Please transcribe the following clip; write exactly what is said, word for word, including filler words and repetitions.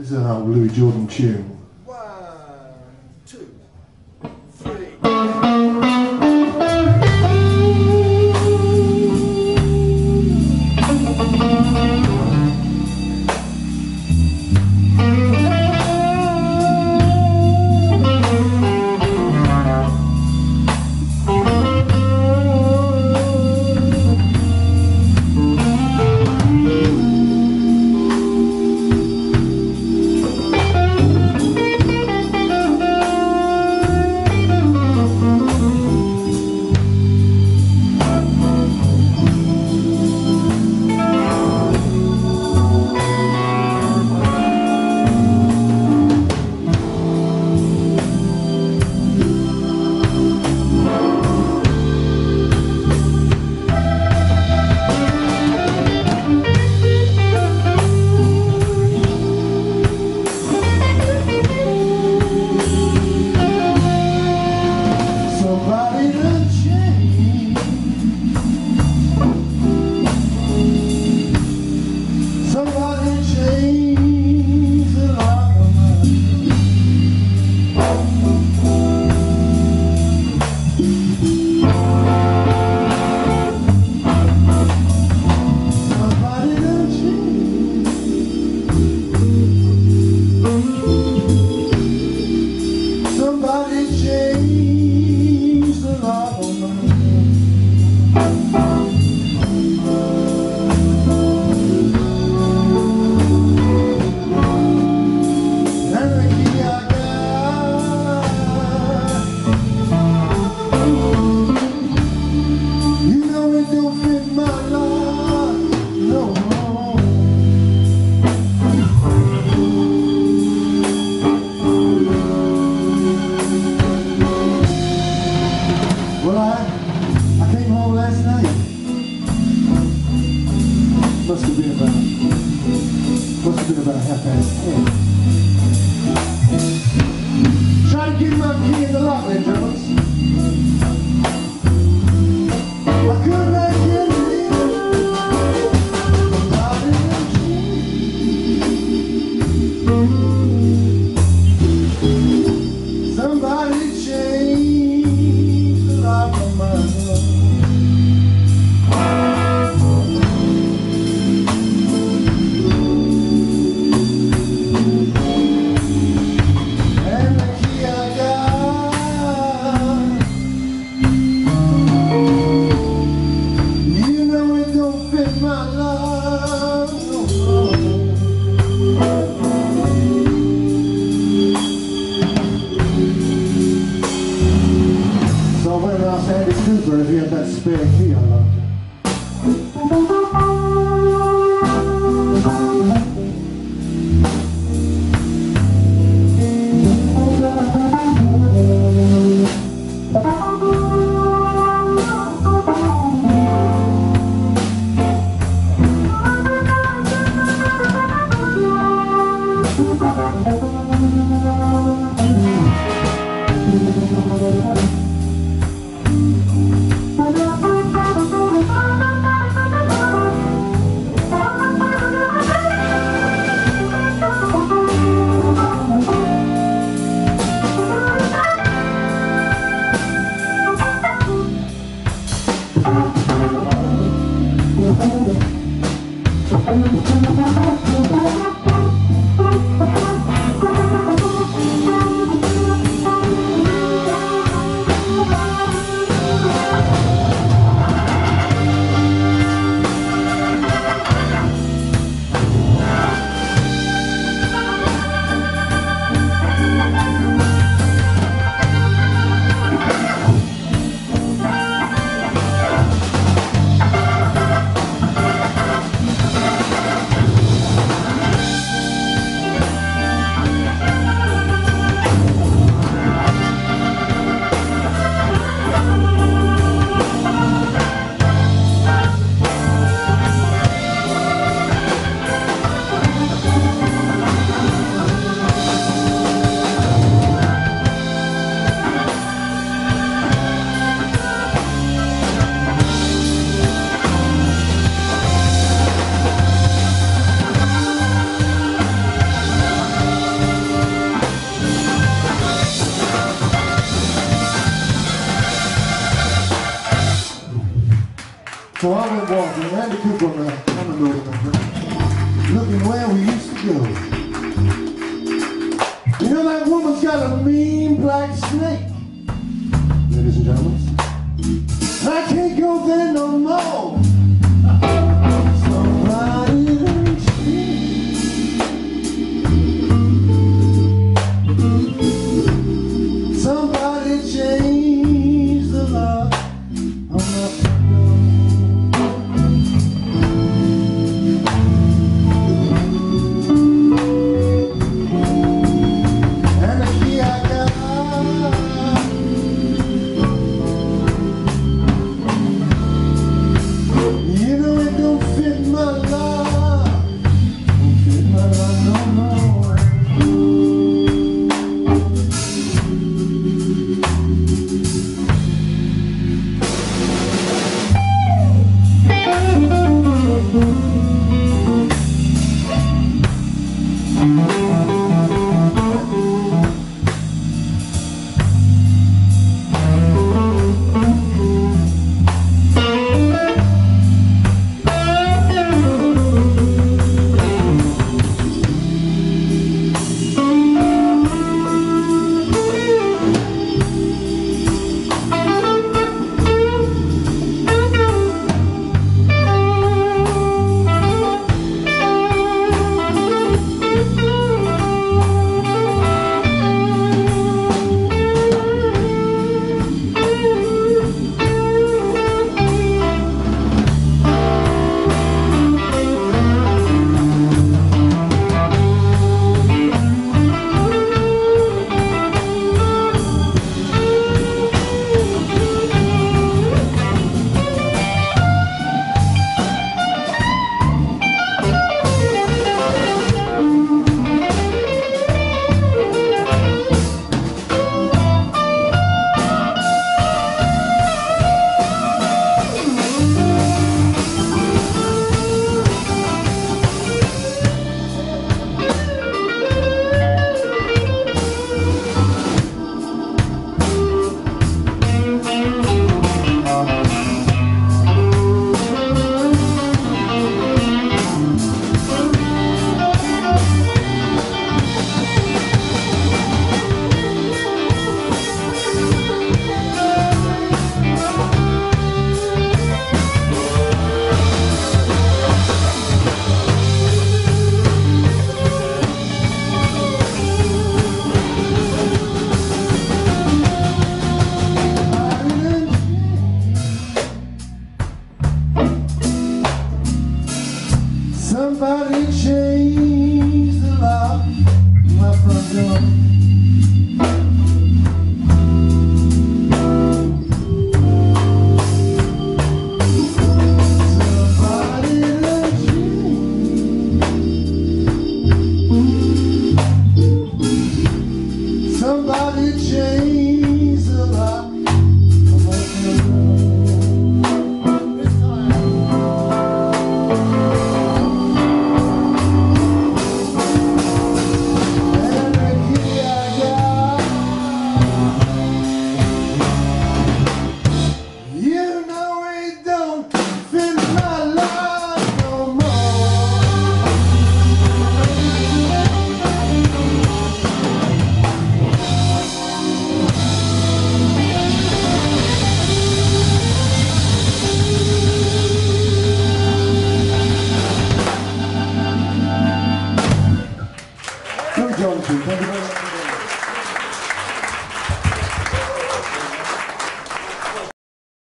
This is an old Louis Jordan tune. Andy Cooper, if you have that spare key, I love it. I'm walking, Andy Cooper on the, on the road, looking where we used to go. You know that woman's got a mean black snake, ladies and gentlemen. I can't go there no more. Somebody changed the lock on my front door. Somebody let you. Somebody changed the lock on my front door. Thank you very much.